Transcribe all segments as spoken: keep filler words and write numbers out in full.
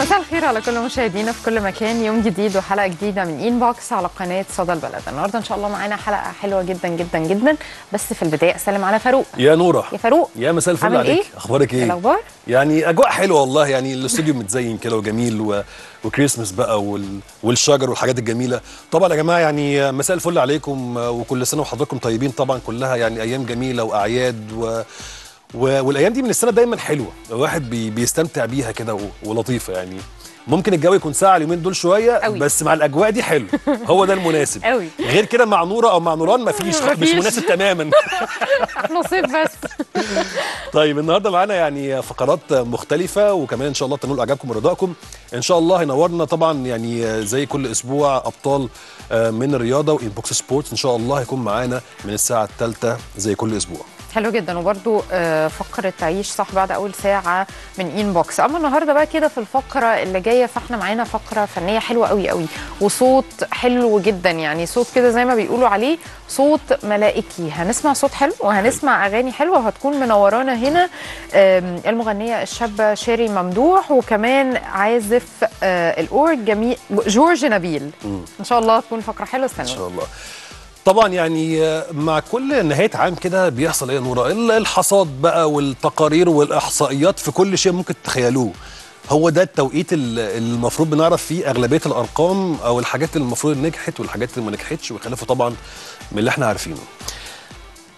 مساء الخير على كل مشاهدينا في كل مكان. يوم جديد وحلقه جديده من إنبوكس على قناه صدى البلد. النهارده ان شاء الله معانا حلقه حلوه جدا جدا جدا. بس في البدايه اسلم على فاروق. يا نورا. يا فاروق. يا مساء الفل عليك. إيه؟ اخبارك ايه؟ الاخبار؟ يعني اجواء حلوه والله، يعني الاستوديو متزين كده وجميل و... وكريسمس بقى وال... والشجر والحاجات الجميله. طبعا يا جماعه يعني مساء الفل عليكم وكل سنه وحضراتكم طيبين. طبعا كلها يعني ايام جميله واعياد و... والايام دي من السنه دايما حلوه، الواحد بي بيستمتع بيها كده ولطيفه. يعني ممكن الجو يكون ساقع اليومين دول شويه أوي، بس مع الاجواء دي حلو، هو ده المناسب أوي. غير كده مع نوره او مع نوران مفيش مش مناسب تماما. نصيب بس. طيب النهارده معانا يعني فقرات مختلفه، وكمان ان شاء الله تنول اعجابكم ورضاكم. ان شاء الله هينورنا طبعا يعني زي كل اسبوع ابطال من الرياضه وانبوكس سبورتس، ان شاء الله هيكون معانا من الساعه الثالثه زي كل اسبوع. حلو جدا. وبرده فقره تعيش صح بعد اول ساعه من إنبوكس. اما النهارده بقى كده في الفقره اللي جايه فاحنا معانا فقره فنيه حلوه قوي قوي وصوت حلو جدا، يعني صوت كده زي ما بيقولوا عليه صوت ملائكي. هنسمع صوت حلو وهنسمع اغاني حلوه، وهتكون منورانا هنا المغنيه الشابه شيري ممدوح، وكمان عازف الاورج جورج نبيل. ان شاء الله تكون فقره حلوه. استنوا ان شاء الله. طبعا يعني مع كل نهايه عام كده بيحصل ايه يا نوره؟ الحصاد بقى والتقارير والاحصائيات في كل شيء ممكن تتخيلوه. هو ده التوقيت اللي المفروض بنعرف فيه اغلبيه الارقام او الحاجات اللي المفروض نجحت والحاجات اللي ما نجحتش وخلافه طبعا من اللي احنا عارفينه.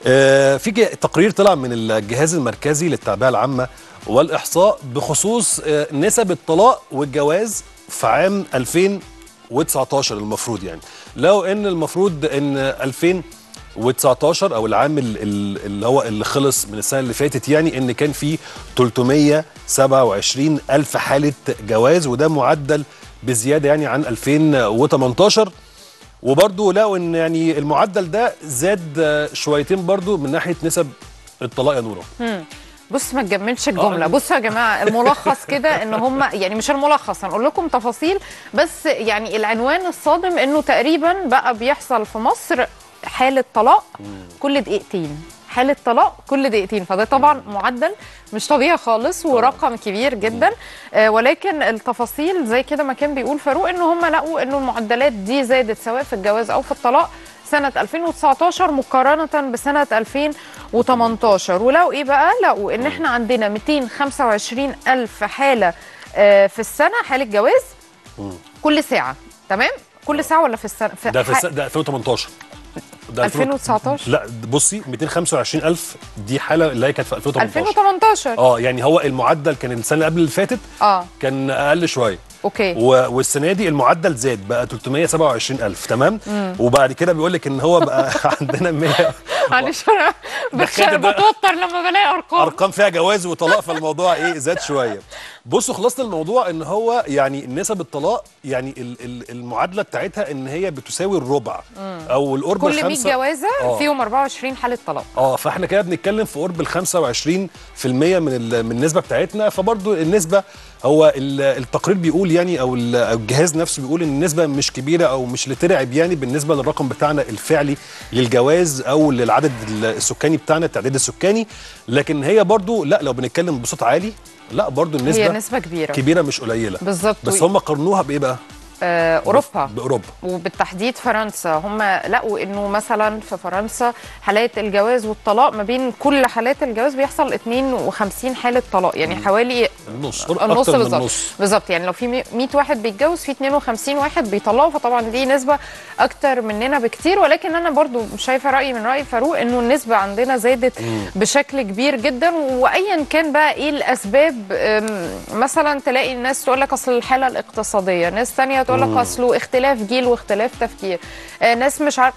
آه في تقرير طلع من الجهاز المركزي للتعبئه العامه والاحصاء بخصوص آه نسب الطلاق والجواز في عام ألفين وتسعتاشر. المفروض يعني لو ان المفروض ان ألفين وتسعتاشر او العام اللي هو اللي خلص من السنه اللي فاتت، يعني ان كان في ثلاثمية وسبعة وعشرين ألف حاله جواز، وده معدل بزياده يعني عن ألفين وتمنتاشر. وبرده لو ان يعني المعدل ده زاد شويتين برده من ناحيه نسب الطلاق يا نوره. بص ما تجملش الجمله. بصوا يا جماعه الملخص كده ان هم يعني مش الملخص، هنقول لكم تفاصيل بس يعني العنوان الصادم انه تقريبا بقى بيحصل في مصر حاله طلاق كل دقيقتين، حاله طلاق كل دقيقتين، فده طبعا معدل مش طبيعي خالص ورقم كبير جدا. آه ولكن التفاصيل زي كده ما كان بيقول فاروق ان هم لقوا انه المعدلات دي زادت سواء في الجواز او في الطلاق سنة ألفين وتسعتاشر مقارنة بسنة ألفين وتمنتاشر. ولو إيه بقى؟ لقوا إن إحنا عندنا ميتين وخمسة وعشرين ألف حالة في السنة، حالة جواز كل ساعة. تمام؟ كل ساعة ولا في السنة؟ في ده في السنة ده ألفين وتمنتاشر. ده ألفين وتسعتاشر. لا بصي ميتين وخمسة وعشرين ألف دي حالة اللي هي كانت في ألفين وتمنتاشر. ألفين وتمنتاشر اه يعني هو المعدل كان السنة اللي قبل اللي فاتت اه كان أقل شوية. اوكي. والسنه دي المعدل زاد بقى ثلاثمية وسبعة وعشرين ألف. تمام. مم. وبعد كده بيقول لك ان هو بقى عندنا مية. معلش انا بتوتر لما بلاقي ارقام ارقام فيها جواز وطلاق، فالموضوع ايه زاد شويه. بصوا خلاصه الموضوع ان هو يعني نسب الطلاق يعني المعادله بتاعتها ان هي بتساوي الربع او القرب من خمسة كل مية جوازه آه. فيهم أربعة وعشرين حاله طلاق. اه فاحنا كده بنتكلم في قرب ال خمسة وعشرين في المية من من النسبه بتاعتنا. فبرضو النسبه هو التقرير بيقول يعني او الجهاز نفسه بيقول ان النسبه مش كبيره او مش لترعب يعني بالنسبه للرقم بتاعنا الفعلي للجواز او للعدد السكاني بتاعنا التعداد السكاني، لكن هي برضو لا لو بنتكلم بصوت عالي لا برضو النسبه هي نسبه كبيره كبيره مش قليله بالظبط. بس هم قارنوها بايه بقى؟ أوروبا. بأوروبا وبالتحديد فرنسا. هم لقوا أنه مثلا في فرنسا حالات الجواز والطلاق ما بين كل حالات الجواز بيحصل اتنين وخمسين حالة طلاق، يعني حوالي النص النص بالظبط بالظبط. يعني لو في مية واحد بيتجوز في اتنين وخمسين واحد بيطلقوا، فطبعا دي نسبة أكتر مننا بكتير. ولكن أنا برضو شايفة رأيي من رأي فاروق أنه النسبة عندنا زادت مم. بشكل كبير جدا. وأيا كان بقى إيه الأسباب، مثلا تلاقي الناس تقول لك أصل الحالة الاقتصادية، ناس ثانية تقول لك اصله اختلاف جيل واختلاف تفكير، آه ناس مش عارف.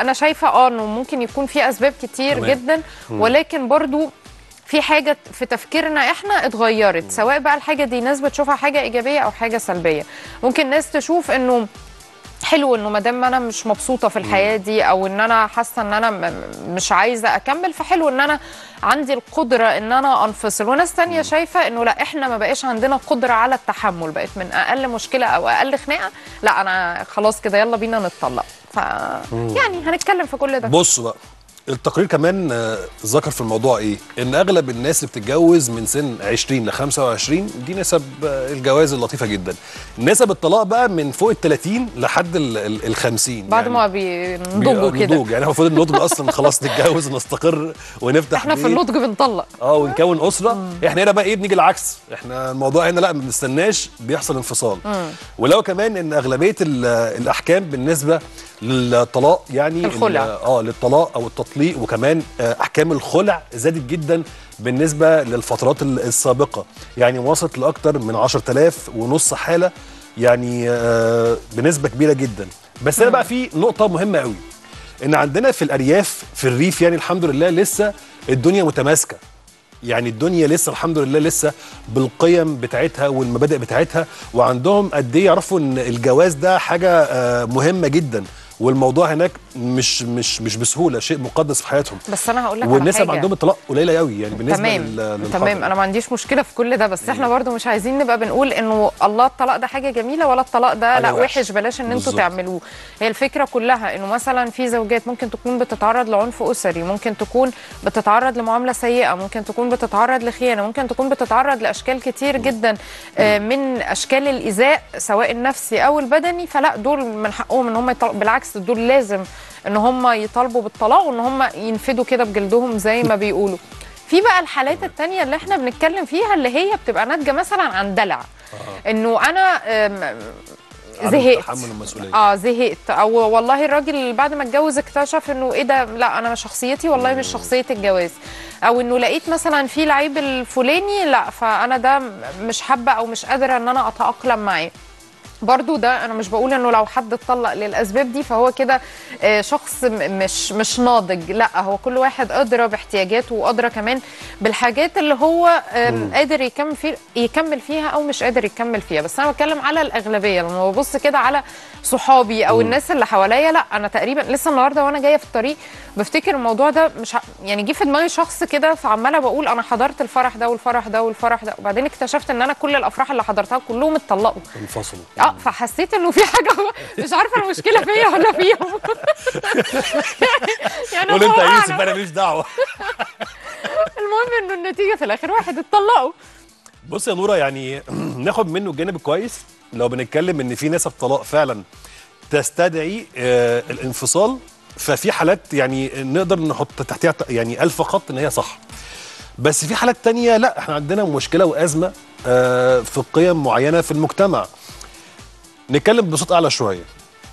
انا شايفه اه انه ممكن يكون في اسباب كتير مم. جدا، ولكن برضو في حاجه في تفكيرنا احنا اتغيرت، سواء بقى الحاجه دي ناس بتشوفها حاجه ايجابيه او حاجه سلبيه. ممكن ناس تشوف انه حلو انه ما دام انا مش مبسوطه في الحياه دي او ان انا حاسه ان انا مش عايزه اكمل، فحلو ان انا عندي القدره ان انا انفصل. وناس ثانيه شايفه انه لا احنا ما بقاش عندنا قدره على التحمل، بقت من اقل مشكله او اقل خناقه لا انا خلاص كده يلا بينا نتطلق. ف يعني هنتكلم في كل ده. بصوا بقى التقرير كمان ذكر في الموضوع ايه؟ ان اغلب الناس اللي بتتجوز من سن عشرين لخمسة وعشرين دي نسب الجواز اللطيفه جدا. نسب الطلاق بقى من فوق ال ثلاثين لحد ال خمسين بعد يعني ما بينضجوا كده. بينضج يعني المفروض النضج اصلا خلاص نتجوز ونستقر ونفتح احنا في النضج بنطلق اه ونكون اسره. مم. احنا هنا بقى ايه بنيجي العكس، احنا الموضوع هنا لا ما بنستناش، بيحصل انفصال. مم. ولو كمان ان اغلبيه الاحكام بالنسبه للطلاق يعني اه للطلاق او التطليق وكمان احكام الخلع زادت جدا بالنسبه للفترات السابقه، يعني وصلت لاكثر من عشرة آلاف ونص حاله، يعني آه بنسبه كبيره جدا. بس انا بقى في نقطه مهمه قوي، ان عندنا في الارياف في الريف يعني الحمد لله لسه الدنيا متماسكه، يعني الدنيا لسه الحمد لله لسه بالقيم بتاعتها والمبادئ بتاعتها، وعندهم قد ايه يعرفوا ان الجواز ده حاجه آه مهمه جدا، والموضوع هناك مش مش مش بسهوله شيء مقدس في حياتهم. بس انا هقول لك والناس اللي عندهم الطلاق قليله قوي يعني بالنسبه للحاجة. تمام، انا ما عنديش مشكله في كل ده، بس احنا برضو مش عايزين نبقى بنقول انه الله الطلاق ده حاجه جميله ولا الطلاق ده لا وحش، بلاش ان انتوا تعملوه. هي الفكره كلها انه مثلا في زوجات ممكن تكون بتتعرض لعنف اسري، ممكن تكون بتتعرض لمعامله سيئه، ممكن تكون بتتعرض لخيانه، ممكن تكون بتتعرض لاشكال كتير جدا من اشكال الايذاء سواء النفسي او البدني، فلا دول من حقهم ان هم يطلقوا، بالعكس دول لازم ان هم يطالبوا بالطلاق وان هم ينفدوا كده بجلدهم زي ما بيقولوا. في بقى الحالات التانية اللي احنا بنتكلم فيها اللي هي بتبقى ناتجه مثلا عن دلع، انه انا زهقت اه زهقت او والله الراجل بعد ما اتجوز اكتشف انه ايه ده، لا انا شخصيتي والله مش شخصيه الجواز، او انه لقيت مثلا في العيب الفلاني لا فانا ده مش حابه او مش قادره ان انا اتاقلم معاه. برضو ده انا مش بقول انه لو حد اتطلق للاسباب دي فهو كده شخص مش مش ناضج، لا هو كل واحد ادرى باحتياجاته وادرى كمان بالحاجات اللي هو قادر يكمل فيه يكمل فيها او مش قادر يكمل فيها. بس انا بتكلم على الاغلبيه، لما ببص كده على صحابي او الناس اللي حواليا، لا انا تقريبا لسه النهارده وانا جايه في الطريق بفتكر الموضوع ده، مش يعني جه في دماغي شخص كده فعماله بقول انا حضرت الفرح ده والفرح ده والفرح ده، وبعدين اكتشفت ان انا كل الافراح اللي حضرتها كلهم اتطلقوا انفصلوا. اه فحسيت انه في حاجه مش عارفه المشكله فيا ولا فيهم. يعني قول انت يا يوسف انا ماليش دعوه. المهم انه النتيجه في الاخر واحد اتطلقوا. بص يا نوره، يعني ناخد منه الجانب الكويس لو بنتكلم ان في نسب طلاق فعلا تستدعي آه الانفصال، ففي حالات يعني نقدر نحط تحتها يعني ألف خط ان هي صح. بس في حالات تانية لا، احنا عندنا مشكله وازمه آه في قيم معينه في المجتمع. نتكلم بصوت اعلى شويه.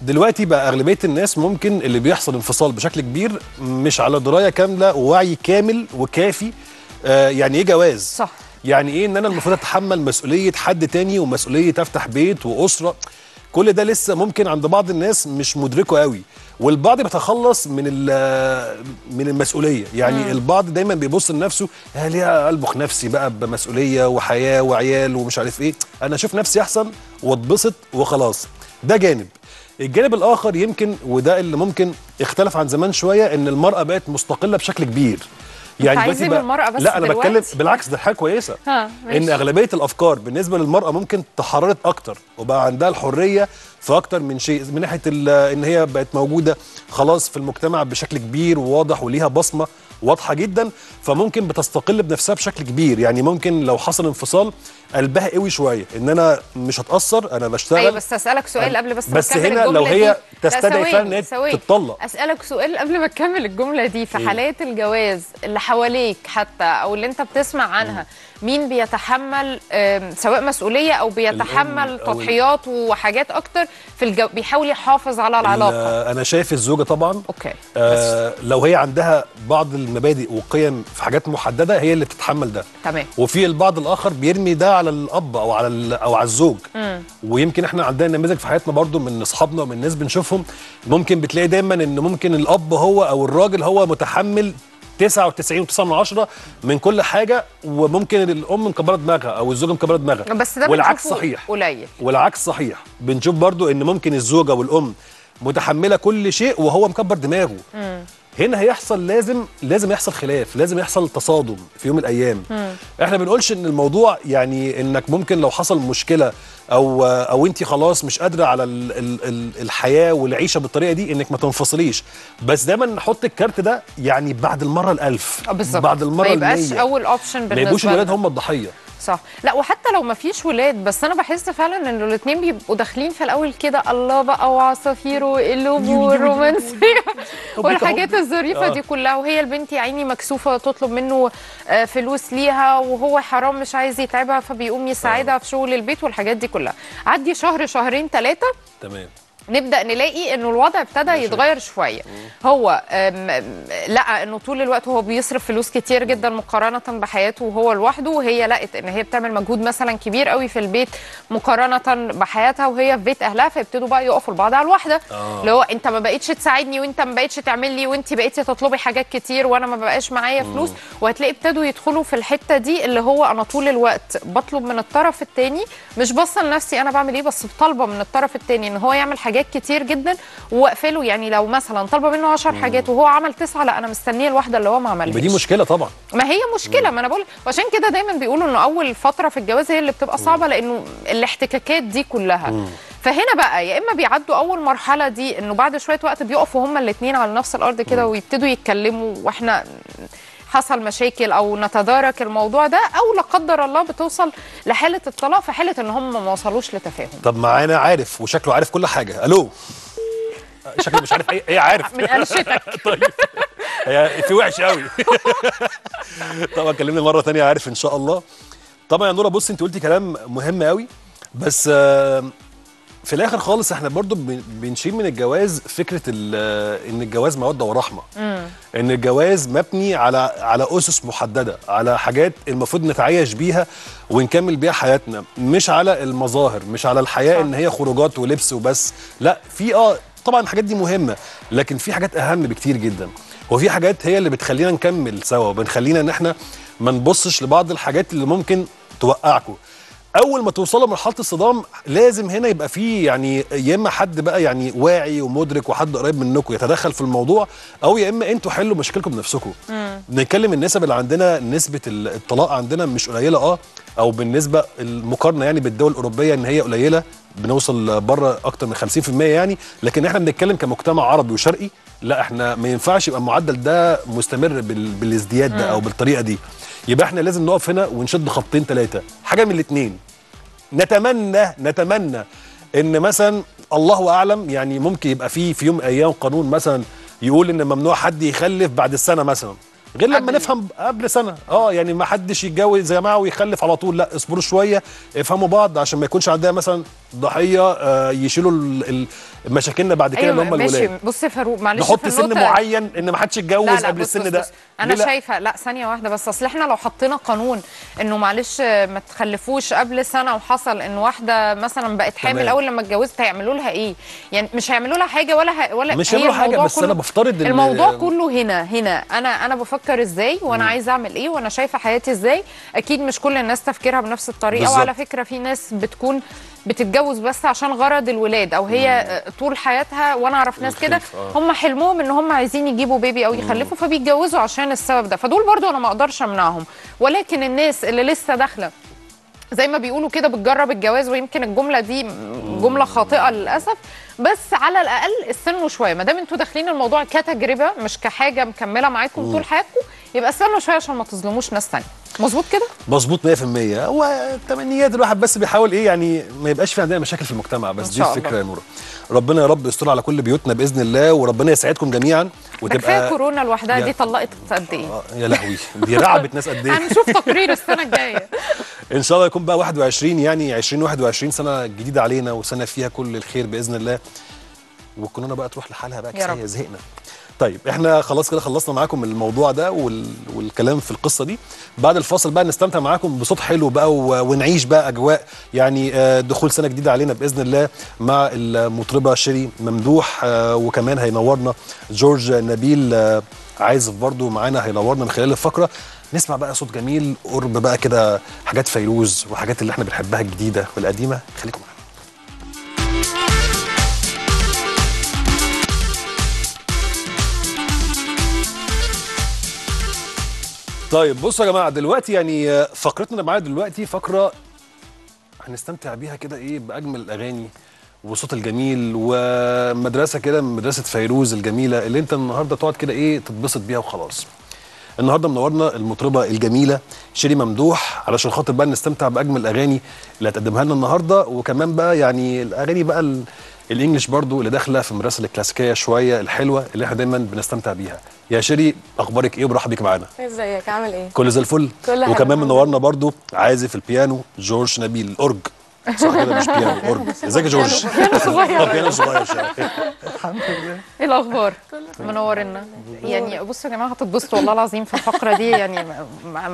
دلوقتي بقى اغلبيه الناس ممكن اللي بيحصل انفصال بشكل كبير مش على درايه كامله ووعي كامل وكافي آه يعني ايه جواز؟ صح. يعني ايه ان انا المفروض اتحمل مسؤوليه حد تاني ومسؤوليه افتح بيت واسره، كل ده لسه ممكن عند بعض الناس مش مدركه قوي، والبعض بيتخلص من من المسؤوليه، يعني مم. البعض دايما بيبص لنفسه يا ليه البخ نفسي بقى بمسؤوليه وحياه وعيال ومش عارف ايه، انا اشوف نفسي احسن واتبسط وخلاص. ده جانب. الجانب الاخر يمكن وده اللي ممكن اختلف عن زمان شويه، ان المراه بقت مستقله بشكل كبير. يعني عايزين بالمرأة بس لا انا دلوقتي بتكلم بالعكس، ده حاجه كويسه ان اغلبيه الافكار بالنسبه للمراه ممكن تحررت اكتر وبقى عندها الحريه في اكتر من شيء، من ناحيه ان هي بقت موجوده خلاص في المجتمع بشكل كبير وواضح وليها بصمه واضحه جدا، فممكن بتستقل بنفسها بشكل كبير. يعني ممكن لو حصل انفصال قلبها قوي شويه ان انا مش هتاثر انا بشتغل. ايوه بس اسالك سؤال قبل بس بس هنا لو هي تستدعي فعلا تتطلق. اسالك سؤال قبل ما تكمل الجمله دي، في حالات الجواز اللي حواليك حتى او اللي انت بتسمع عنها، مين بيتحمل سواء مسؤوليه او بيتحمل تضحيات وحاجات اكتر في الجو... بيحاول يحافظ على العلاقه؟ انا شايف الزوجه طبعا اوكي آه لو هي عندها بعض المبادئ وقيم في حاجات محدده هي اللي بتتحمل ده، تمام. وفي البعض الاخر بيرمي ده على الاب او على ال... او على الزوج. مم. ويمكن احنا عندنا نماذج في حياتنا برضو من اصحابنا ومن ناس بنشوفهم، ممكن بتلاقي دايما ان ممكن الاب هو او الراجل هو متحمل تسعة وتسعين وتسعة من عشرة من كل حاجه، وممكن الام مكبره دماغها او الزوجه مكبره دماغها، بس ده والعكس صحيح قليل. والعكس صحيح، بنشوف برضو ان ممكن الزوجه والام متحمله كل شيء وهو مكبر دماغه. مم. هنا هيحصل لازم لازم يحصل خلاف، لازم يحصل تصادم في يوم من الايام. مم. احنا ما بنقولش ان الموضوع يعني انك ممكن لو حصل مشكله او او انت خلاص مش قادره على ال ال الحياه والعيشه بالطريقه دي انك ما تنفصليش، بس دايما نحط الكارت ده يعني بعد المره الالف بالظبط، بعد المره ما يبقاش اول اوبشن بالنسبه لنا، ما يبقوش الولاد هم الضحيه. صح. لا وحتى لو ما فيش ولاد، بس انا بحس فعلا ان الاثنين بيبقوا داخلين في الاول كده الله بقى وعصافير وقلوب والرومانسيه والحاجات الظريفه دي كلها، وهي البنت يا عيني مكسوفه تطلب منه فلوس ليها وهو حرام مش عايز يتعبها فبيقوم يساعدها في شغل البيت والحاجات دي كلها. عدي شهر شهرين ثلاثه تمام، نبدأ نلاقي انه الوضع ابتدى يتغير شوية. هو لقى انه طول الوقت هو بيصرف فلوس كتير جدا مقارنة بحياته وهو لوحده، وهي لقت ان هي بتعمل مجهود مثلا كبير قوي في البيت مقارنة بحياتها وهي في بيت اهلها، فيبتدوا بقى يقفوا لبعض على الواحدة، اللي هو انت ما بقتش تساعدني وانت ما بقتش تعمل لي وانت بقيتي تطلبي حاجات كتير وانا ما بقاش معايا فلوس. وهتلاقي ابتدوا يدخلوا في الحتة دي اللي هو انا طول الوقت بطلب من الطرف التاني، مش باصة لنفسي انا بعمل ايه، بس طالبة من الطرف التاني ان هو يعمل حاجات كتير جدا ووقفله. يعني لو مثلا طالبه منه عشر حاجات وهو عمل تسعه، لا انا مستنيه الواحده اللي هو ما عملهاش. دي مشكله طبعا، ما هي مشكله. ما انا بقول وعشان كده دايما بيقولوا انه اول فتره في الجواز هي اللي بتبقى صعبه لانه الاحتكاكات دي كلها. مم. فهنا بقى يا اما بيعدوا اول مرحله دي انه بعد شويه وقت بيقفوا هما الاثنين على نفس الارض كده ويبتدوا يتكلموا واحنا حصل مشاكل او نتدارك الموضوع ده، او لا قدر الله بتوصل لحاله الطلاق، في حاله ان هم ما وصلوش لتفاهم. طب معانا عارف وشكله عارف كل حاجه. الو، شكله مش عارف ايه. ايه عارف من قلشتك. طيب هي في وحش قوي. طبعا كلمني مره ثانيه عارف ان شاء الله. طبعا يا نوره بصي انت قلتي كلام مهم قوي، بس في الاخر خالص احنا برضو بنشيل من الجواز فكره ان الجواز موده ورحمه، ان الجواز مبني على على اسس محدده، على حاجات المفروض نتعايش بيها ونكمل بيها حياتنا، مش على المظاهر، مش على الحياه. صح. ان هي خروجات ولبس وبس، لا في اه طبعا الحاجات دي مهمه، لكن في حاجات اهم بكتير جدا، وفي حاجات هي اللي بتخلينا نكمل سوا وبنخلينا ان احنا ما نبصش لبعض الحاجات اللي ممكن توقعكم. اول ما توصلوا لمرحله الصدام لازم هنا يبقى فيه يعني يا اما حد بقى يعني واعي ومدرك وحد قريب منكم يتدخل في الموضوع، او يا اما انتوا حلوا مشكلكم بنفسكم. بنتكلم النسب اللي عندنا، نسبه الطلاق عندنا مش قليله اه، او بالنسبه المقارنه يعني بالدول الاوروبيه ان هي قليله، بنوصل بره اكتر من خمسين في المية يعني، لكن احنا بنتكلم كمجتمع عربي وشرقي لا احنا ما ينفعش يبقى المعدل ده مستمر بالازدياد ده او بالطريقه دي. يبقى احنا لازم نقف هنا ونشد خطين ثلاثه، حاجه من الاثنين. نتمنى نتمنى ان مثلا الله اعلم يعني ممكن يبقى فيه في يوم من الايام قانون مثلا يقول ان ممنوع حد يخلف بعد السنه مثلا، غير لما نفهم قبل سنه اه يعني ما حدش يتجوز يا جماعه ويخلف على طول، لا اصبروا شويه افهموا بعض عشان ما يكونش عندها مثلا ضحيه آه يشيلوا مشاكلنا بعد كده اللي هم الولاد. بص يا فاروق معلش نحط سن معين ان ما حدش يتجوز قبل السن ده. انا شايفه لا ثانيه واحده بس، اصل احنا لو حطينا قانون انه معلش ما تخلفوش قبل سنه وحصل ان واحده مثلا بقت حامل اول لما اتجوزت هيعملوا لها ايه؟ يعني مش هيعملوا لها حاجه ولا ولا مش هيعملوا حاجه. بس انا بفترض ان الموضوع كله هنا هنا انا انا بفكر ازاي وانا عايزه اعمل ايه وانا شايفه حياتي ازاي. اكيد مش كل الناس تفكيرها بنفس الطريقه، وعلى فكره في ناس بتكون بتتجوز بس عشان غرض الولاد، او هي مم. طول حياتها، وانا اعرف ناس كده هم حلمهم ان هم عايزين يجيبوا بيبي او يخلفوا فبيتجوزوا عشان السبب ده، فدول برضو انا ما اقدرش امنعهم. ولكن الناس اللي لسه داخله زي ما بيقولوا كده بتجرب الجواز، ويمكن الجمله دي جمله خاطئه للاسف، بس على الاقل استنوا شويه ما دام انتوا داخلين الموضوع كتجربه مش كحاجه مكمله معاكم طول حياتكم، يبقى استنوا شويه عشان ما تظلموش ناس ثانيه. مظبوط كده؟ مظبوط مية في المية. هو تمنيات الواحد بس بيحاول ايه يعني ما يبقاش في عندنا مشاكل في المجتمع، بس دي الفكره يا نوره. ربنا يا رب يستر على كل بيوتنا باذن الله، وربنا يسعدكم جميعا. وتبقى كفايه كورونا لوحدها دي طلقت قد ايه؟ يا لهوي دي رعبت ناس قد ايه؟ هنشوف تقرير السنه الجايه. ان شاء الله يكون بقى واحد وعشرين يعني عشرين واحد وعشرين سنه جديده علينا وسنه فيها كل الخير باذن الله، والكورونا بقى تروح لحالها بقى كفايه زهقنا. طيب احنا خلاص كده خلصنا معاكم الموضوع ده والكلام في القصه دي. بعد الفاصل بقى نستمتع معاكم بصوت حلو بقى ونعيش بقى اجواء يعني دخول سنه جديده علينا باذن الله مع المطربه شيري ممدوح، وكمان هينورنا جورج نبيل عازف برضو معانا هينورنا من خلال الفقره. نسمع بقى صوت جميل قرب بقى كده حاجات فيروز وحاجات اللي احنا بنحبها الجديده والقديمه. خليكم معانا. طيب بصوا يا جماعه دلوقتي يعني فقرتنا اللي معانا دلوقتي فقره هنستمتع بيها كده ايه باجمل الاغاني وصوت الجميل ومدرسه كده من مدرسه فيروز الجميله اللي انت النهارده تقعد كده ايه تتبسط بيها وخلاص. النهارده منورنا المطربه الجميله شيري ممدوح علشان خاطر بقى نستمتع باجمل الاغاني اللي هتقدمها لنا النهارده، وكمان بقى يعني الاغاني بقى الانجليش برضو اللي داخله في المدرسه الكلاسيكيه شويه الحلوه اللي احنا دايما بنستمتع بيها. يا شيري اخبارك ايه وبرحب بيك معانا. ازيك عامل ايه؟ كله زي الفل. وكمان منورنا برضو عازف البيانو جورج نبيل الاورج. صح كده مش بيانو اورج. ازيك يا جورج؟ بيانو صغير. بيانو صغير الحمد لله. ايه الاخبار؟ منورنا. يعني بصوا يا جماعه هتتبسطوا والله العظيم في الفقره دي، يعني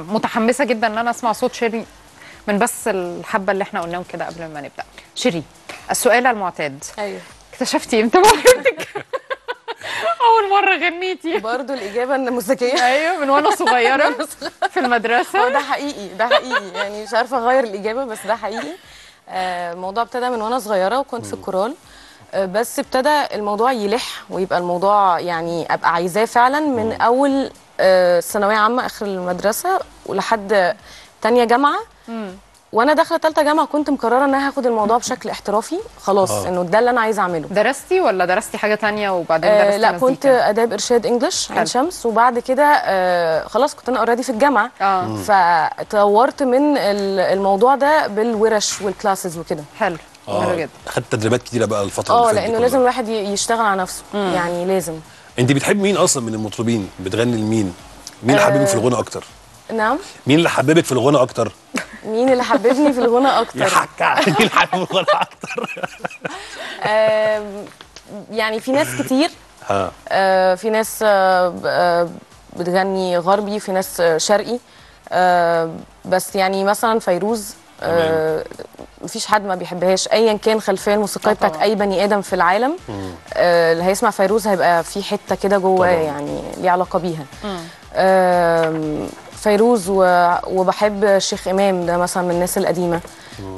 متحمسه جدا ان انا اسمع صوت شيري من بس الحبه اللي احنا قلناهم كده قبل ما نبدا. شيري السؤال المعتاد، ايوه اكتشفتي امتى موهبتك؟ اول مره غنيتي برضه الاجابه ان مزكيه. ايوه من وانا صغيره في المدرسه. اه ده حقيقي ده حقيقي، يعني مش عارفه اغير الاجابه بس ده حقيقي. آه الموضوع ابتدى من وانا صغيره وكنت في الكورال، آه بس ابتدى الموضوع يلح ويبقى الموضوع يعني ابقى عايزاه فعلا من اول آه ثانويه عامه اخر المدرسه ولحد ثانيه جامعه. وانا داخله ثالثه جامعه كنت مقرره ان انا هاخد الموضوع بشكل احترافي خلاص. أوه. انه ده اللي انا عايزه اعمله. درستي ولا درستي حاجه ثانيه وبعدين درستي؟ آه لا مزيكا. كنت اداب ارشاد انجلش عين شمس، وبعد كده آه خلاص كنت انا اوريدي في الجامعه. آه. فطورت من الموضوع ده بالورش والكلاسز وكده. حلو حلو جدا. اخدت تدريبات كتيره بقى الفتره اللي فاتت. اه لانه لازم الواحد يشتغل على نفسه. مم. يعني لازم. انت بتحب مين اصلا من المطربين؟ بتغني لمين؟ مين اللي آه. حبيبك في الغنى اكتر؟ نعم مين اللي حببك في الغنى اكتر؟ مين اللي حببني في الغنى اكتر؟ يا حكا مين اللي حببني في الغنى اكتر؟ يعني في ناس كتير، اه في ناس بتغني غربي، في ناس شرقي، بس يعني مثلا فيروز مفيش حد ما بيحبهاش ايا كان خلفيه الموسيقيه بتاعت اي بني ادم في العالم. اللي هيسمع فيروز هيبقى في حته كده جواه يعني ليه علاقه بيها. فيروز و... وبحب الشيخ إمام ده مثلا من الناس القديمة.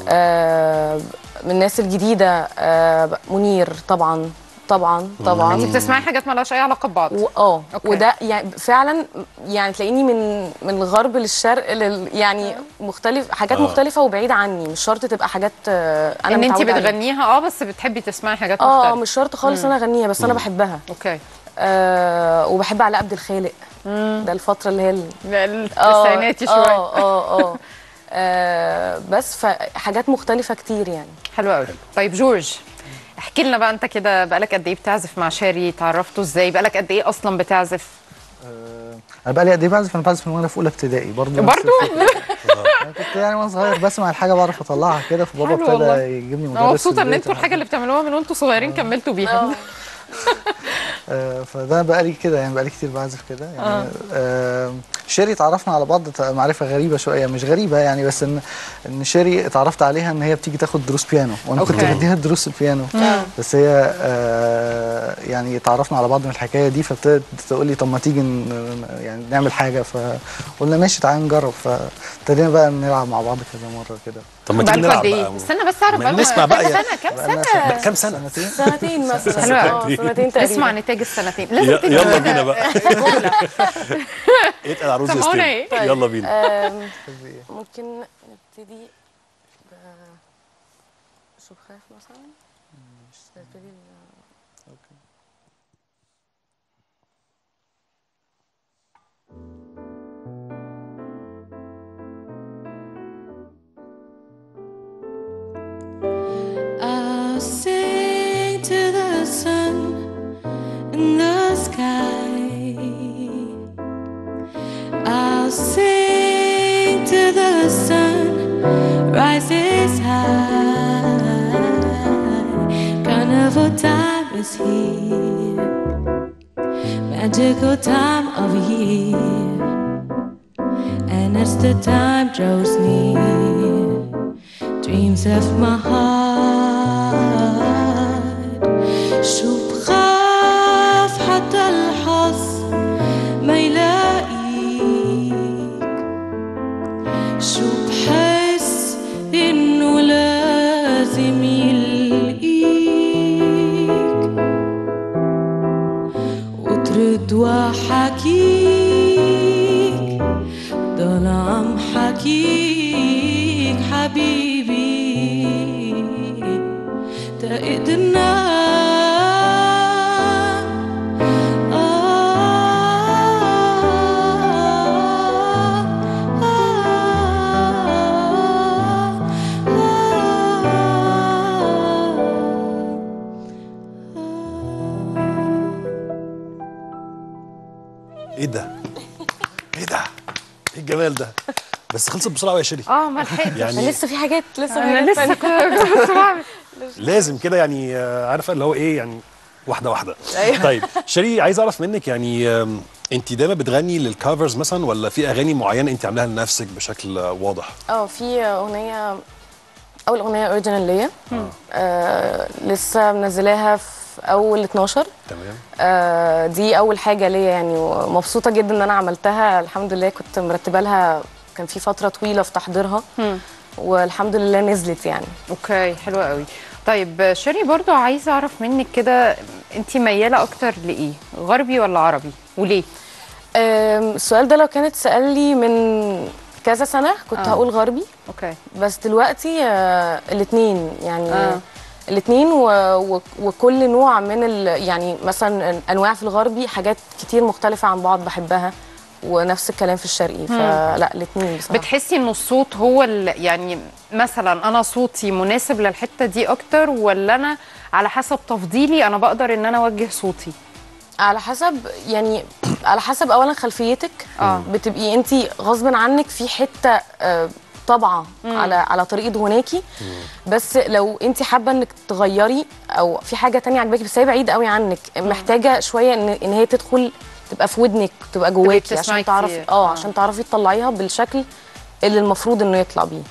آه من الناس الجديدة آه منير طبعا طبعا طبعا. انت بتسمعي حاجات مالهاش اي علاقه ببعض. اه وده يعني فعلا يعني تلاقيني من من الغرب للشرق لل يعني مختلف حاجات. أوه. مختلفه وبعيده عني، مش شرط تبقى حاجات آه انا ان انت بتغنيها. اه بس بتحبي تسمعي حاجات مختلفه. اه مش شرط خالص. مم. انا اغنيها بس. مم. انا بحبها. اوكي. آه وبحب على عبد الخالق. مم. ده الفتره اللي هي التسعيناتي شويه. اه اه اه آه بس فحاجات مختلفه كتير يعني. حلوه قوي. طيب جورج احكي لنا بقى انت كده بقالك قد ايه بتعزف مع شيري؟ تعرفتوا ازاي؟ بقالك قد ايه اصلا بتعزف؟ أه انا بقالي قد ايه بعزف؟ انا بعزف من وانا في اولى ابتدائي برضه برضه انا كنت يعني وانا صغير بسمع الحاجه بعرف اطلعها كده، فبابا ابتدى يجيبني مدرس. انا مبسوطه ان انتوا الحاجه اللي بتعملوها من وانتوا صغيرين كملتوا بيها. فده بقالي كده يعني بقالي كتير بعزف كده يعني. آه. شيري اتعرفنا على بعض معرفه غريبه شويه، مش غريبه يعني بس ان ان شيري اتعرفت عليها ان هي بتيجي تاخد دروس بيانو وانا أوكي. كنت بديها دروس البيانو. آه. بس هي آه يعني اتعرفنا على بعض من الحكايه دي، فابتدت تقول لي طب ما تيجي يعني نعمل حاجه، فقلنا ماشي تعالى نجرب، فابتدينا بقى نلعب مع بعض كذا مره كده. طب ما تيجي نلعب بقى. استنى بس اعرف بقى نسمع بقى كام سنه كام سنه سنتين مثلا سنتين تقريبا نسمع نتاج السنتين. لازم يلا بينا بقى اتقل عروس يا يلا بينا. ممكن نبتدي بشبخاف مثلا. مش نبتدي اوكي I'll sing to the sun in the sky. I'll sing to the sun rises high. Carnival time is here, magical time of year, and as the time draws near, dreams of my heart. شوف خاف حتى الحظ ما يلاقيك، شوف حس إنه لازم يلقيك، وترد وحكيك أضحكيك حبيبي ده قدرنا ايه ده؟ ايه ده؟ ايه الجمال ده؟ بس خلصت بسرعه يا شيري. اه ما لحقتش يعني لسه في حاجات لسه انا لسه لازم كده يعني عارفه اللي هو ايه يعني واحده واحده. طيب شيري عايز اعرف منك يعني انت دايما بتغني للكفرز مثلا ولا في اغاني معينه انت عاملاها لنفسك بشكل واضح؟ اه في اغنيه اول اغنيه اوريجينال ليا آه لسه منزلاها في اول اتناشر تمام آه دي اول حاجه ليا يعني ومبسوطه جدا ان انا عملتها الحمد لله كنت مرتبه لها كان في فتره طويله في تحضيرها مم. والحمد لله نزلت يعني اوكي حلوه قوي. طيب شيري برضو عايزه اعرف منك كده انت مياله اكتر لايه غربي ولا عربي وليه؟ آه السؤال ده لو كانت سأل لي من كذا سنه كنت آه. هقول غربي اوكي بس دلوقتي آه الاثنين يعني آه. الاثنين وكل نوع من ال يعني مثلا انواع في الغربي حاجات كتير مختلفه عن بعض بحبها ونفس الكلام في الشرقي فلا الاثنين بصراحه. بتحسي ان الصوت هو يعني مثلا انا صوتي مناسب للحته دي اكتر ولا انا على حسب تفضيلي انا بقدر ان انا اوجه صوتي؟ على حسب يعني على حسب اولا خلفيتك آه. بتبقي انت غصب عنك في حته آه طبعا مم. على على طريقه غناكي بس لو انت حابه انك تغيري او في حاجه ثانيه عجباكي بس هي بعيد قوي عنك محتاجه شويه ان ان هي تدخل تبقى في ودنك تبقى جواكي عشان تعرفي اه عشان تعرفي تطلعيها بالشكل اللي المفروض انه يطلع بيه.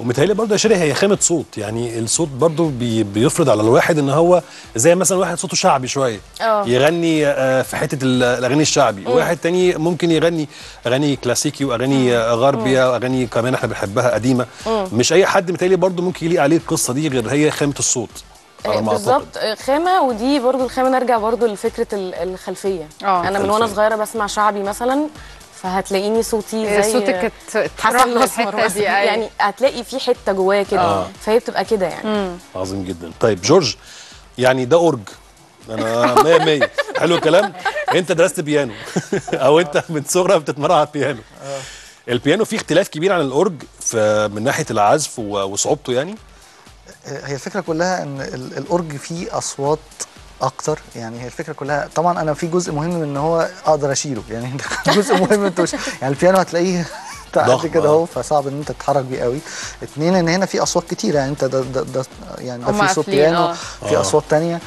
ومتهيألي برضه يا شيري هي خامه صوت يعني الصوت برضه بي بيفرض على الواحد ان هو زي مثلا واحد صوته شعبي شويه يغني في حته الاغاني الشعبي مم. واحد تاني ممكن يغني اغاني كلاسيكي واغاني غربيه واغاني كمان احنا بنحبها قديمه مم. مش اي حد متهيألي برضه ممكن يليق عليه القصه دي غير هي خامه الصوت بالظبط خامه ودي برضه الخامه نرجع برضه لفكره الخلفيه أوه. انا من وانا صغيره بسمع شعبي مثلا فهتلاقيني صوتي زي صوتك اتحرك الحته دي يعني هتلاقي في حته جواه كده آه. فهي بتبقى كده يعني مم. عظيم جدا. طيب جورج يعني ده اورج انا مية مية حلو الكلام. انت درست بيانو او انت من صغرك بتتمرن على البيانو. البيانو فيه اختلاف كبير عن الاورج من ناحيه العزف وصعوبته يعني. هي الفكره كلها ان الاورج فيه اصوات اكتر يعني هي الفكره كلها طبعا انا في جزء مهم من ان هو اقدر اشيله يعني جزء مهم انت يعني البيانو هتلاقيه قد كده اهو فصعب ان انت تتحرك بيه قوي. اثنين ان هنا في اصوات كتيره يعني انت ده ده, ده يعني ده في صوت بيانو في اصوات ثانيه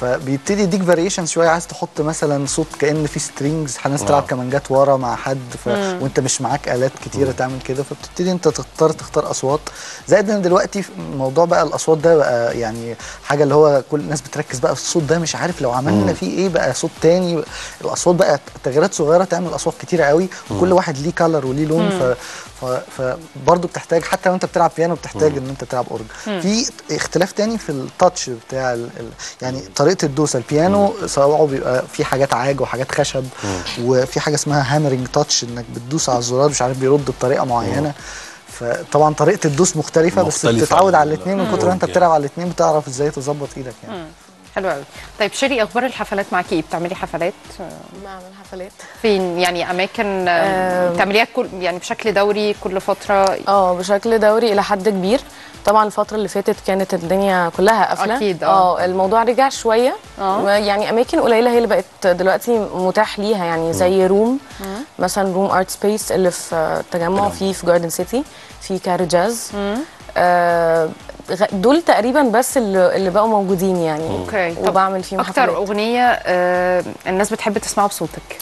فبيبتدي يديك فاريشنز شويه عايز تحط مثلا صوت كان في سترينجز ناس تلعب كمانجات ورا مع حد ف... وانت مش معاك الات كتيره مم. تعمل كده فبتبتدي انت تختار تختار اصوات زائد ان دلوقتي موضوع بقى الاصوات ده بقى يعني حاجه اللي هو كل الناس بتركز بقى في الصوت ده مش عارف لو عملنا فيه ايه بقى صوت تاني الاصوات بقى تغييرات صغيره تعمل اصوات كتيره قوي وكل واحد ليه كلر وليه لون ف... فبرضه بتحتاج حتى وانت بتلعب بيانو بتحتاج ان انت تلعب اورج. في اختلاف تاني في التاتش بتاع ال... يعني طريقه الدوسه البيانو صوابعه بيبقى في حاجات عاج وحاجات خشب مم. وفي حاجه اسمها هامرنج تاتش انك بتدوس على الزرار مش عارف بيرد بطريقه معينه مم. فطبعا طريقه الدوس مختلفه, مختلفة بس بتتعود على الاثنين من كتر ما انت بتلعب على الاثنين بتعرف ازاي تظبط ايدك يعني مم. حلو قوي. طيب شيري اخبار الحفلات معاكي ايه؟ بتعملي حفلات؟ بعمل حفلات فين يعني اماكن أه بتعمليها كل يعني بشكل دوري كل فتره؟ اه بشكل دوري الى حد كبير طبعا الفتره اللي فاتت كانت الدنيا كلها قافله اكيد اه الموضوع رجع شويه أوه. يعني اماكن قليله هي اللي بقت دلوقتي متاح ليها يعني زي روم أه. مثلا روم ارت سبيس اللي في التجمع في في جاردن سيتي في كاري جاز أه. أه دول تقريبا بس اللي بقوا موجودين يعني اوكي وبعمل فيهم حفلات. اكتر اغنيه آه الناس بتحب تسمعها بصوتك؟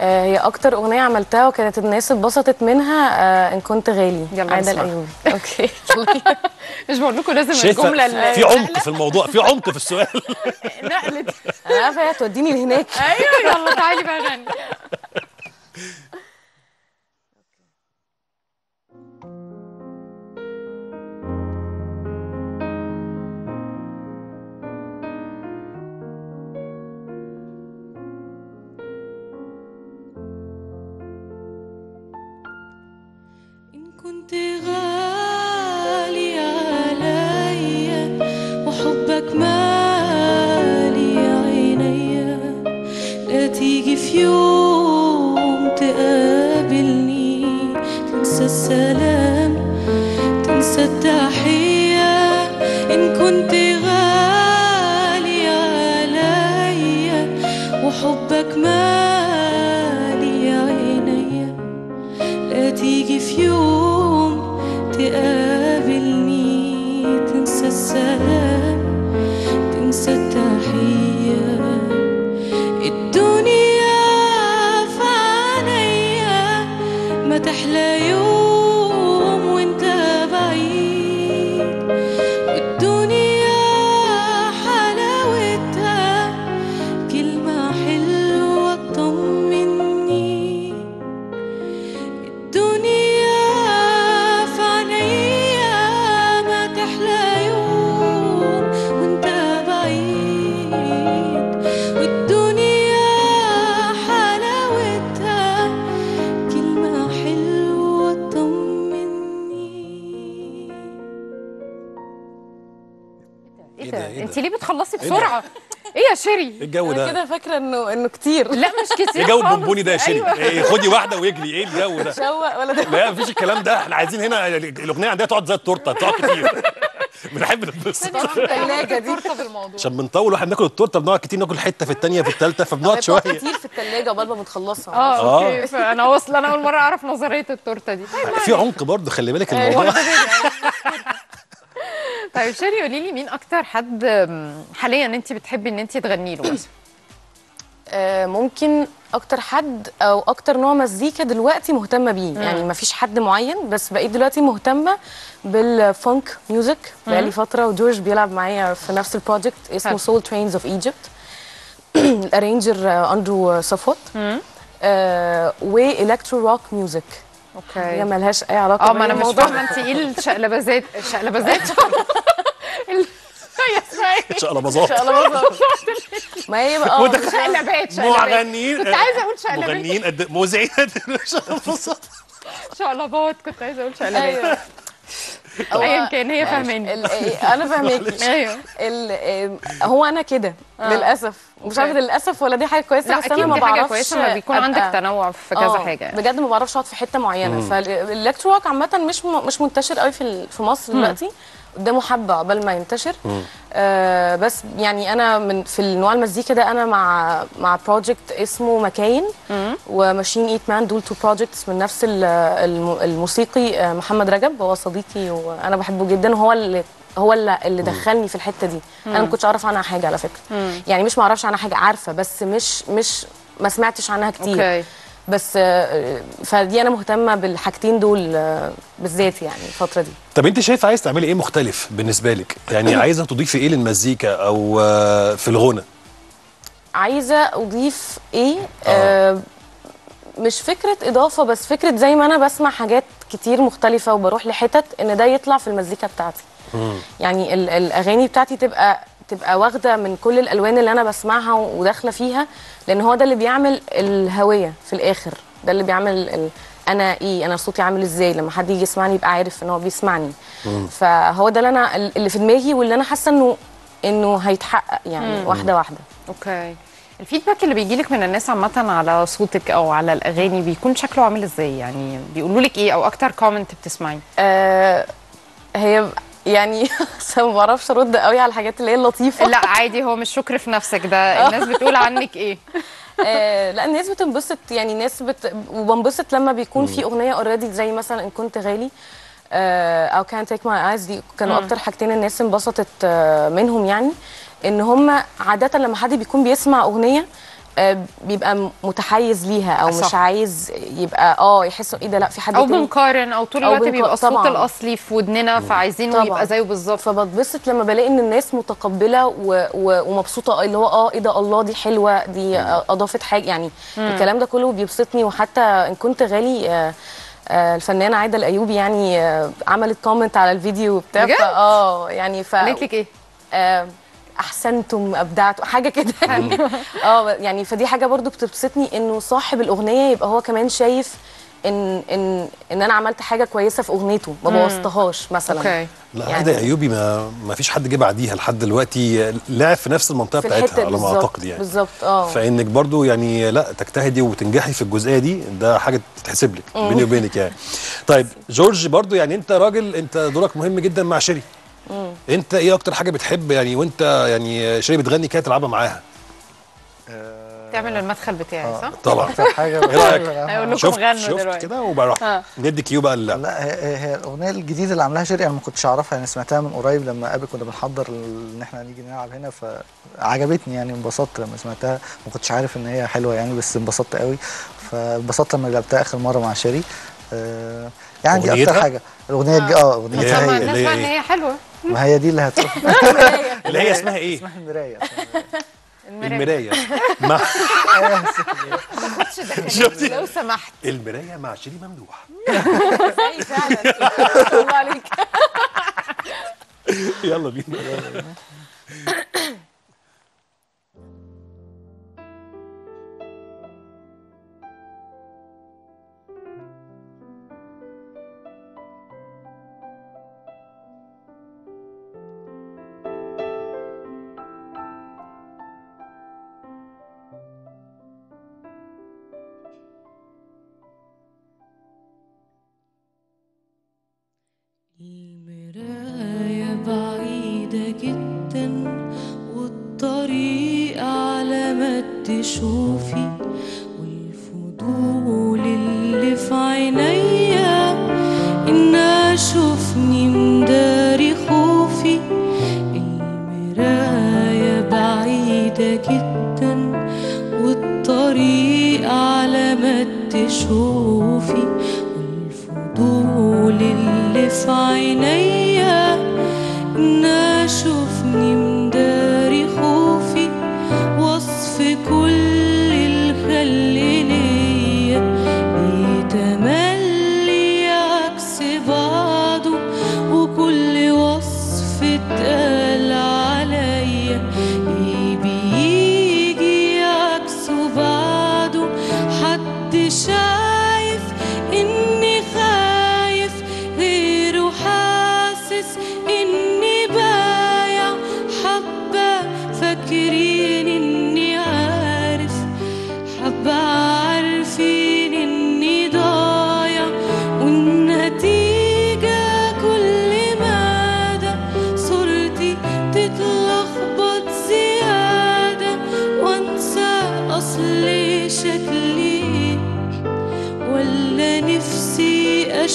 آه هي اكتر اغنيه عملتها وكانت الناس اتبسطت منها آه ان كنت غالي عيدة الأيوبي. اوكي مش بقول لكم لازم الجمله اللي في عمق في الموضوع في عمق في السؤال نقلت انا عارفه هي هتوديني لهناك ايوه يلا تعالي بقى غني. كنت غالي عليا وحبك مالي عينيا، لا تيجي في يوم تقابلني تنسى السلام تنسى التحية. إن كنت غالي عليا وحبك مالي عينيا، لا تيجي في يوم تقابلني تنسى السلام تنسى التحية. الدنيا في عينيا ما تحلى يوم وانت بعيد، والدنيا حلاوتها كلمة حلوة تطمني. الدنيا انت ليه بتخلصي بسرعه؟ ايه يا شيري؟ الجو ده كده فاكره انه انه كتير. لا مش كتير. الجو البونبوني ده يا شيري. أيوة. إيه خدي واحده واجري. ايه الجو ده؟ شوق ولا ده؟ لا مفيش الكلام ده، احنا عايزين هنا الاغنيه عندها تقعد زي التورته، تقعد كتير. بنحب نتبسط. الثلاجه دي التورته بالموضوع. عشان بنطول واحنا بناكل التورته بنقعد كتير، ناكل حته في الثانيه في الثالثه فبنقعد شويه. كتير في الثلاجه قبل ما بنخلصها. اه اوكي، فانا واصله، انا اول مره اعرف نظريه التورته دي. في عمق برضه، خلي بالك الموضوع. طيب شيري قولي لي مين اكتر حد حاليا انت بتحبي ان انت تغني له مثلا؟ آه ممكن اكتر حد او اكتر نوع مزيكا دلوقتي مهتمه بيه، مم. يعني ما فيش حد معين، بس بقيت دلوقتي مهتمه بالفانك ميوزك بقالي فتره، وجورج بيلعب معايا في نفس البروجكت اسمه Soul Trains of Egypt. الارينجر آه أندرو صفوت. آه والكترو روك ميوزك. اوكي. هي مالهاش اي علاقه. اه ما انا مش فاهمه انت ايه الشقلبازات الشقلبازات يا سيدي شقلبازات شقلبازات ما هي بقى شقلبات شقلبات مغنيين، كنت عايزه اقول شقلبات مغنيين قد مذيعين شقلبازات شقلبات، كنت عايزه اقول شقلبات ايا كان. هي فاهماني انا فاهماكي. ايوه هو انا كده للاسف، مش عارفه للاسف ولا دي حاجه كويسه، بس انا ما بعرفش لما بيكون عندك تنوع في كذا حاجه بجد، ما بعرفش اقعد في حته معينه. فالالكترو روك عامه مش مش منتشر قوي في في مصر دلوقتي، قدامه حبه عقبال ما ينتشر. آه بس يعني انا من في النوع المزيكا ده انا مع مع بروجكت اسمه مكاين وماشين ايت مان، دول تو بروجكتس من نفس الموسيقي محمد رجب، هو صديقي وانا بحبه جدا، وهو اللي هو اللي, اللي دخلني في الحته دي. مم. انا ما كنتش اعرف عنها حاجه على فكره. مم. يعني مش ما اعرفش عنها حاجه، عارفه بس مش مش ما سمعتش عنها كتير. أوكي. بس فدي انا مهتمه بالحاجتين دول بالذات يعني الفتره دي. طب انت شايفه عايز تعملي ايه مختلف بالنسبه لك؟ يعني عايزه تضيفي ايه للمزيكا او في الغنى؟ عايزه اضيف ايه؟ آه. مش فكره اضافه، بس فكره زي ما انا بسمع حاجات كتير مختلفه وبروح لحتت، ان ده يطلع في المزيكا بتاعتي. م. يعني الاغاني بتاعتي تبقى تبقى واخده من كل الالوان اللي انا بسمعها وداخله فيها، لان هو ده اللي بيعمل الهويه في الاخر، ده اللي بيعمل ال... انا ايه، انا صوتي عامل ازاي، لما حد يجي يسمعني يبقى عارف ان هو بيسمعني. مم. فهو ده اللي انا اللي في دماغي واللي انا حاسه انه انه هيتحقق يعني. مم. واحده واحده. اوكي. الفيدباك اللي بيجي لك من الناس عامه على صوتك او على الاغاني بيكون شكله عامل ازاي؟ يعني بيقولوا لك ايه او اكتر كومنت بتسمعيه؟ آه هي يعني ما بعرفش ارد قوي على الحاجات اللي هي اللطيفه. لا عادي، هو مش شكر في نفسك ده. الناس بتقول عنك ايه؟ آه لا الناس بتنبسط يعني، الناس بت... وبنبسط لما بيكون في اغنيه اوريدي زي مثلا ان كنت غالي آه او كان تيك ماي ايز، دي كانوا م. اكتر حاجتين الناس انبسطت آه منهم، يعني ان هم عاده لما حد بيكون بيسمع اغنيه بيبقى متحيز ليها او صح. مش عايز يبقى اه يحس ايه ده، لا في حد او بنقارن او طول الوقت بيبقى الصوت الاصلي في ودننا فعايزينه يبقى زيه بالظبط. فبتبسط لما بلاقي ان الناس متقبله و... و... ومبسوطه، اللي هو اه ايه ده، الله دي حلوه، دي اضافت حاجه يعني. مم. الكلام ده كله بيبسطني. وحتى ان كنت غالي آه الفنانه عيدة الأيوبي يعني آه عملت كومنت على الفيديو وبتاع اه يعني ف قالت لك ايه؟ آه احسنتم ابدعتوا حاجه كده يعني. اه يعني فدي حاجه برضو بتبسطني، انه صاحب الاغنيه يبقى هو كمان شايف ان ان ان انا عملت حاجه كويسه في اغنيته، ما بوظتهاش مثلا. اوكي. لا عيدة الأيوبي ما ما فيش حد جه بعديها لحد دلوقتي، لعب في نفس المنطقه بتاعتها على ما اعتقد يعني. بالظبط. اه فانك برضو يعني لا تجتهدي وتنجحي في الجزئيه دي، ده حاجه تتحسب لك بيني وبينك يعني. طيب جورج برضو يعني انت راجل، انت دورك مهم جدا مع شيري. مم. انت ايه اكتر حاجه بتحب يعني وانت يعني شيري بتغني كده تلعبها معاها؟ تعمل المدخل بتاعي صح؟ طبعا اكتر حاجه هقول لكم غنوا دلوقتي كده وبروح ندي كيو بقى. لا لا هي الاغنيه الجديده اللي عاملاها شيري انا ما كنتش اعرفها، يعني سمعتها من قريب لما قابل كنا بنحضر ان احنا هنيجي نلعب هنا، فعجبتني يعني انبسطت لما سمعتها، ما كنتش عارف ان هي حلوه يعني بس انبسطت قوي، فانبسطت لما لعبتها اخر مره مع شيري. أه يعني دي اكتر حاجه الاغنيه اه اغنيتها هي اللي هي, هي حلوه، ما هي دي اللي هتروح اللي هي اسمها ايه؟ اسمها المرايه. المرايه مع لو سمحت المرايه مع شيري ممدوح. اي فعلا الله عليك. يلا بينا. المراية بعيدة جدا والطريق على ما تشوفي، والفضول اللي في عينيا إن أشوفني مداري خوفي. المراية بعيدة جدا والطريق على ما تشوفي، والفضول اللي في عينيا إن أشوفني مداري خوفي، وصف كل الخلي ليا بيتملي عكس بعضه، وكل وصف اتقال عليا ايه بيجي عكسه بعضه، حد شايف إن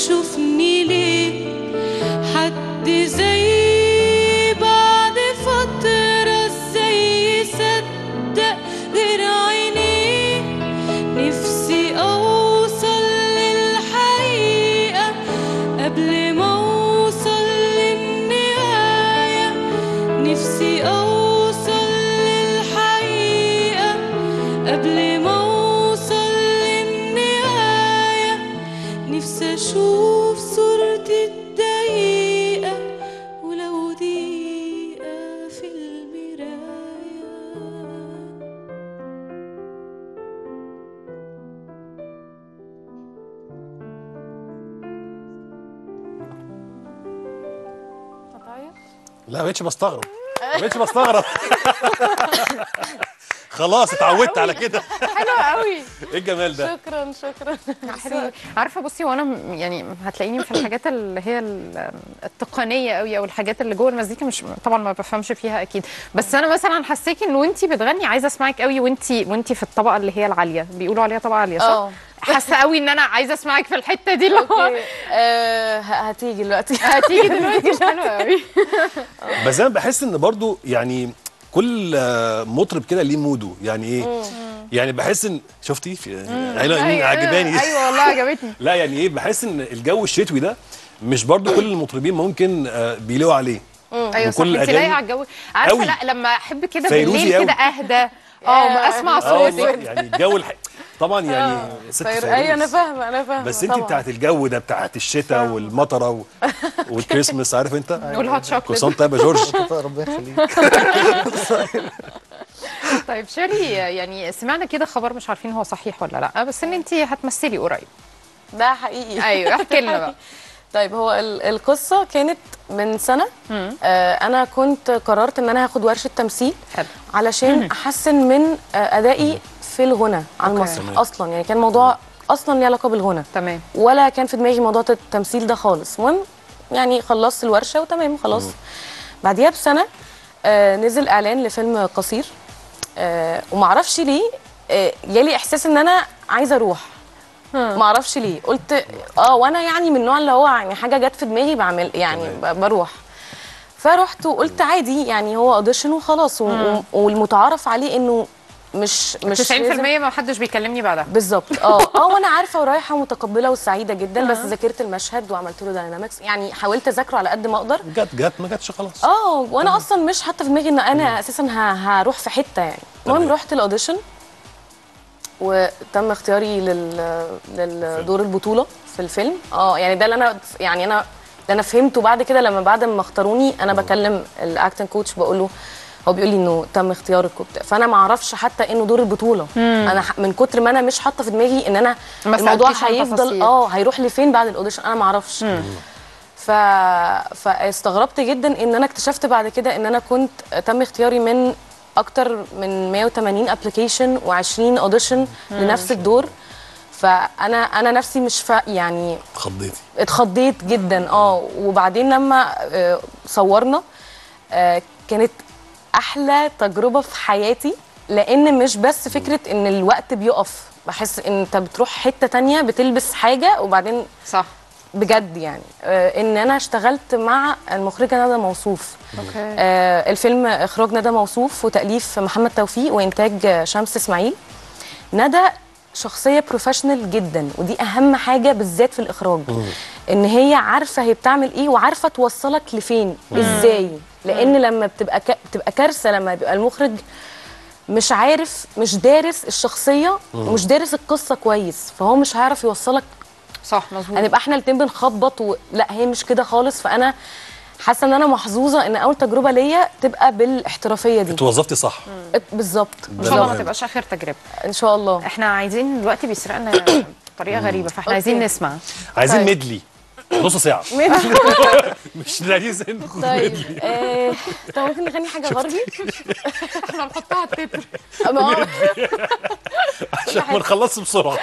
شوفني ليه حد زي بعد فترة ازاي يصدق غير عينيه، نفسي اوصل للحقيقة قبل ما اوصل للنهاية، نفسي اوصل للحقيقة قبل ما شوف صورتي الدقيقة ولو دقيقة في المراية. هتعيط؟ لا ما بقتش بستغرب، ما بقتش بستغرب خلاص اتعودت على كده. حلو قوي. ايه الجمال ده. شكرا شكرا. حلو. عارفه بصي وانا يعني هتلاقيني في الحاجات اللي هي التقنيه قوي او الحاجات اللي جوه المزيكا مش طبعا ما بفهمش فيها اكيد، بس انا مثلا حسيكي ان وانتي بتغني عايزه اسمعك قوي، وانتي وانتي في الطبقه اللي هي العاليه بيقولوا عليها طبقه عاليه صح؟ اه حاسه قوي ان انا عايزه اسمعك في الحته دي اللي هو آه هتيجي دلوقتي هتيجي دلوقتي مش حلوه قوي. بس انا بحس ان برضو يعني كل مطرب كده ليه موده يعني ايه؟ مم. يعني بحس ان شفتي عينيا عجباني. ايوه والله عجبتني. لا يعني ايه بحس ان الجو الشتوي ده مش برضو كل المطربين ممكن بيلاقوا عليه. ايوه صح انت لايقه على الجو عارفه. لا لما احب كده بالليل كده اهدى اه اسمع صوتك يعني الجو الح... طبعا يعني ست فيروز. ايوه انا فاهمه انا فاهمه بس انت بتاعت الجو ده بتاعت الشتاء والمطره و... والكريسماس عارف انت؟ والهوت شوكليت. كل سنه وانت طيب يا جورج. ربنا يخليك. طيب شيري يعني سمعنا كده خبر مش عارفين هو صحيح ولا لا، بس ان انت هتمثلي قريب. ده حقيقي. ايوه احكي لنا بقى. طيب هو القصه كانت من سنه. آه انا كنت قررت ان انا هاخد ورشه تمثيل حلو. علشان احسن من آه ادائي في الغنى عن مصر اصلا، يعني كان موضوع اصلا ليه علاقه بالغنى تمام، ولا كان في دماغي موضوع التمثيل ده خالص. المهم يعني خلصت الورشه وتمام خلاص. بعديها بسنه آه نزل اعلان لفيلم قصير، آه ومعرفش ليه آه جالي احساس ان انا عايزه اروح، معرفش ليه، قلت اه وانا يعني من النوع اللي هو يعني حاجه جت في دماغي بعمل يعني بروح. فروحت وقلت عادي يعني هو اوديشن وخلاص، والمتعارف عليه انه مش مش تسعين بالمية ما حدش بيكلمني بعدها بالظبط. اه اه وانا عارفه ورايحه متقبله وسعيده جدا، بس ذاكرت المشهد وعملت له داينامكس، يعني حاولت اذاكره على قد ما اقدر. جت جت ما جتش خلاص. اه وانا اصلا مش حاطه في دماغي ان انا اساسا هروح في حته يعني. المهم رحت الاوديشن وتم اختياري لل للدور البطوله في الفيلم. اه يعني ده اللي انا يعني انا ده انا فهمته بعد كده، لما بعد ما اختاروني انا بكلم الاكتنج كوتش بقول له، هو بيقول لي انه تم اختيارك وبتاع، فانا ما اعرفش حتى انه دور البطوله. مم. انا من كتر ما انا مش حاطه في دماغي ان انا الموضوع هيفضل اه هيروح لفين بعد الاوديشن، انا ما اعرفش. ف فاستغربت جدا ان انا اكتشفت بعد كده ان انا كنت تم اختياري من اكتر من مية وتمانين ابلكيشن و20 اوديشن لنفس الدور. فانا انا نفسي مش ف... يعني اتخضيتي اتخضيت جدا. اه وبعدين لما آه صورنا آه كانت احلى تجربه في حياتي، لان مش بس فكره ان الوقت بيقف، بحس ان انت بتروح حته تانية بتلبس حاجه وبعدين صح بجد يعني. آه ان انا اشتغلت مع المخرجه ندى موصوف. اوكي. آه الفيلم اخراج ندى موصوف وتاليف محمد توفيق وانتاج شمس اسماعيل. ندى شخصيه بروفيشنال جدا، ودي اهم حاجه بالذات في الاخراج. مم. ان هي عارفه هي بتعمل ايه وعارفه توصلك لفين. مم. ازاي، لان لما بتبقى ك... بتبقى كارثه لما بيبقى المخرج مش عارف، مش دارس الشخصيه، مم. مش دارس القصه كويس، فهو مش هيعرف يوصلك صح. مظبوط. هنبقى احنا الاثنين بنخبط و... لا هي مش كده خالص. فانا حاسه ان انا محظوظه ان اول تجربه ليا تبقى بالاحترافيه دي. اتوظفتي صح. بالظبط. ان شاء الله ما تبقاش اخر تجربه. ان شاء الله. احنا عايزين دلوقتي بيسرقنا بطريقه غريبه، فاحنا عايزين نسمع. عايزين طيب. ميدلي نص ساعه. مش لذيذ انكم. طيب ايه طب ممكن نغني حاجه غربي؟ احنا نحطها التتر. اما عشان ما نخلصش بسرعه.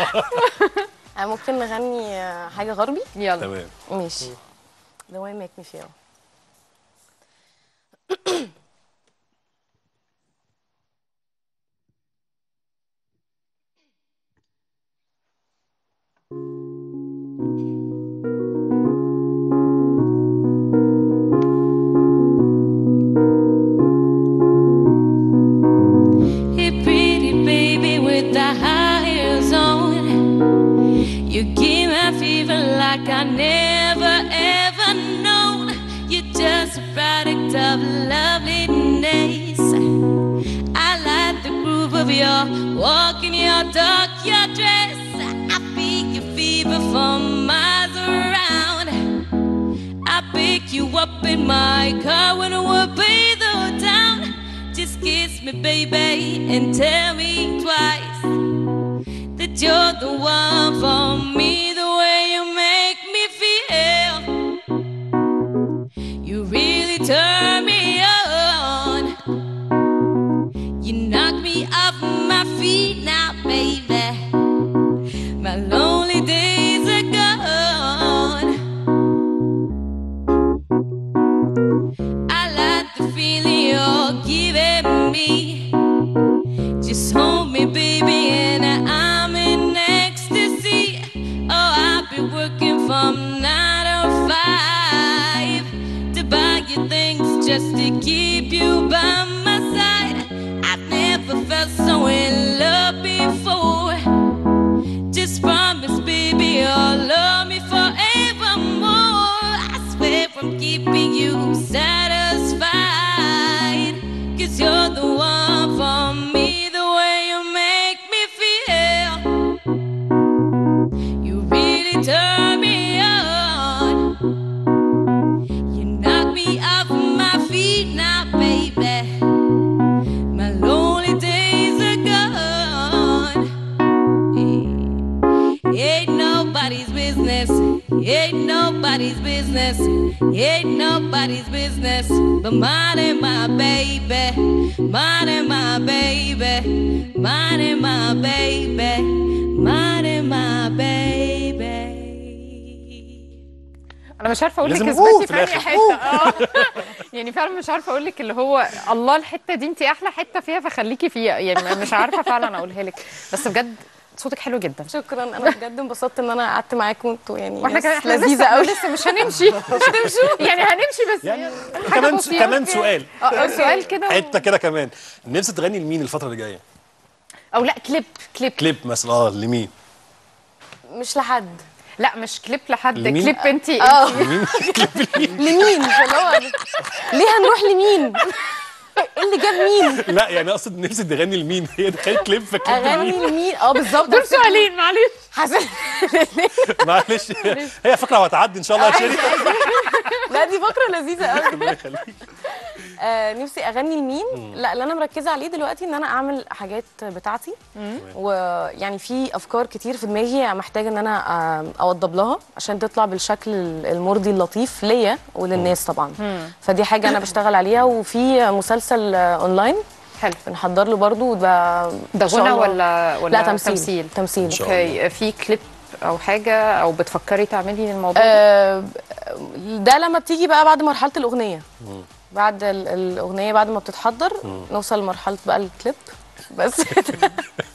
ممكن نغني حاجه غربي؟ يلا. تمام. ماشي. The way make me feel. Hey pretty baby with the high heels on, you give me fever like I never ever known. You're just a product of loveliness. I like the groove of your walk and your talk, your dress. I pick your fever from miles around. I pick you up in my car when we're below down. Just kiss me, baby, and tell me twice that you're the one for me. The way you make me feel, you really turn me on. You knock me off my feet now, baby. My lonely days are gone. I like the feeling you're giving me. Just hold me, baby, and I'm in ecstasy. Oh, I've been working from nine to five. Buy you things just to keep you by my side. I've never felt so in love before. Just promise, baby, you'll love me forevermore. I swear I'm keeping you satisfied, 'cause you're the one for me. The way you make me feel, you really turn me. Off my feet now, baby. nobody's business. Ain't nobody's business but mine and my baby. Mine and my baby. Mine and my baby. Mine and my baby. أنا مش عارفة أقول لك اثبتي في أي حتة أه يعني فعلا مش عارفة أقول لك اللي هو الله الحتة دي أنت أحلى حتة فيها فخليكي فيها، يعني مش عارفة فعلا أقولها لك، بس بجد صوتك حلو جدا. شكرا، أنا بجد انبسطت إن أنا قعدت معاكم وأنتوا يعني واحنا كمان لذيذة أوي. لسه مش هنمشي مش هنمشي يعني هنمشي بس يعني كمان كمان سؤال أه سؤال كده حتة كده كمان. نفسك تغني لمين الفترة اللي جاية؟ أو لا كليب كليب كليب مثلا أه لمين؟ مش لحد، لا مش كليب لحد، كليب انتي اه لمين؟ ليه هنروح لمين؟ ايه اللي جاب مين؟ لا يعني اقصد نفسي تغني لمين؟ هي دخلت كليب فكليب اغني لمين؟ اه بالظبط، دول سؤالين معلش حسن معلش هي فكره وهتعدي ان شاء الله يا شيري. لا دي فكره لذيذه قوي ربنا يخليك. نفسي اغني لمين؟ لا اللي انا مركزه عليه دلوقتي ان انا اعمل حاجات بتاعتي، ويعني في افكار كتير في دماغي محتاجه ان انا اوضب لها عشان تطلع بالشكل المرضي اللطيف ليا وللناس طبعا. فدي حاجه انا بشتغل عليها، وفي مسلسل اونلاين حلو بنحضر له برضو ده غنى ولا ولا لا تمثيل تمثيل, تمثيل. اوكي في كليب او حاجه او بتفكري تعملي الموضوع أه ده لما بتيجي بقى بعد مرحله الاغنيه مم. بعد الاغنيه بعد ما بتتحضر مم. نوصل لمرحله بقى الكليب بس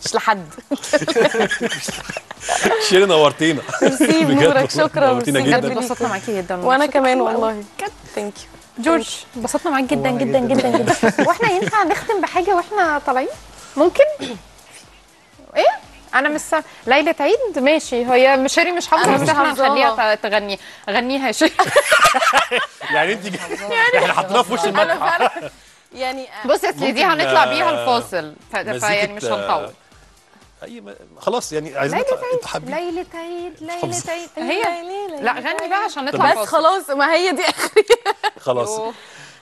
مش لحد. شيري نورتينا ميرسي بنورك، شكرا بجد اتبسطنا معاكي جدا وانا كمان والله بجد ثانك يو جورج اتبسطنا معاك جدا جدا جدا جدا واحنا ينفع نختم بحاجه واحنا طالعين ممكن ايه انا مش سا... ليلة عيد ماشي، هي شيري مش حافظه بس احنا هنخليها تغني غنيها يا شيري يعني انت احنا حاطينها في وش المدرسه يعني بصي يا سيدي هنطلع بيها الفاصل فيعني مش هنطول اي خلاص يعني عايزين انتوا حابين ليلة عيد ليلة عيد هي لا غني بقى عشان نطلع بس خلاص ما هي دي اخريها خلاص.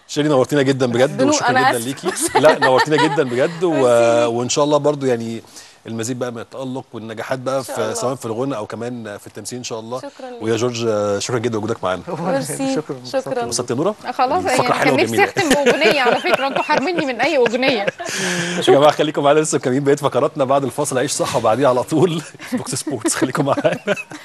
شيري نورتينا جدا بجد وشكرا جدا ليكي، لا نورتينا جدا بجد وان شاء الله برضو يعني المزيد بقى من التألق والنجاحات بقى في سواء في الغنى او كمان في التمثيل ان شاء الله. شكرا لك ويا جورج، شكرا جدا لوجودك معانا. ميرسي شكرا شكرا انبسطت يا نوره خلاص يعني كان نفسي اختم باغنيه على فكره انتوا حارميني من اي اغنيه. يا جماعه خليكم معانا لسه مكملين بقيه فقراتنا بعد الفاصل عيش صح وبعديها على طول بوكس سبورتس خليكم معانا.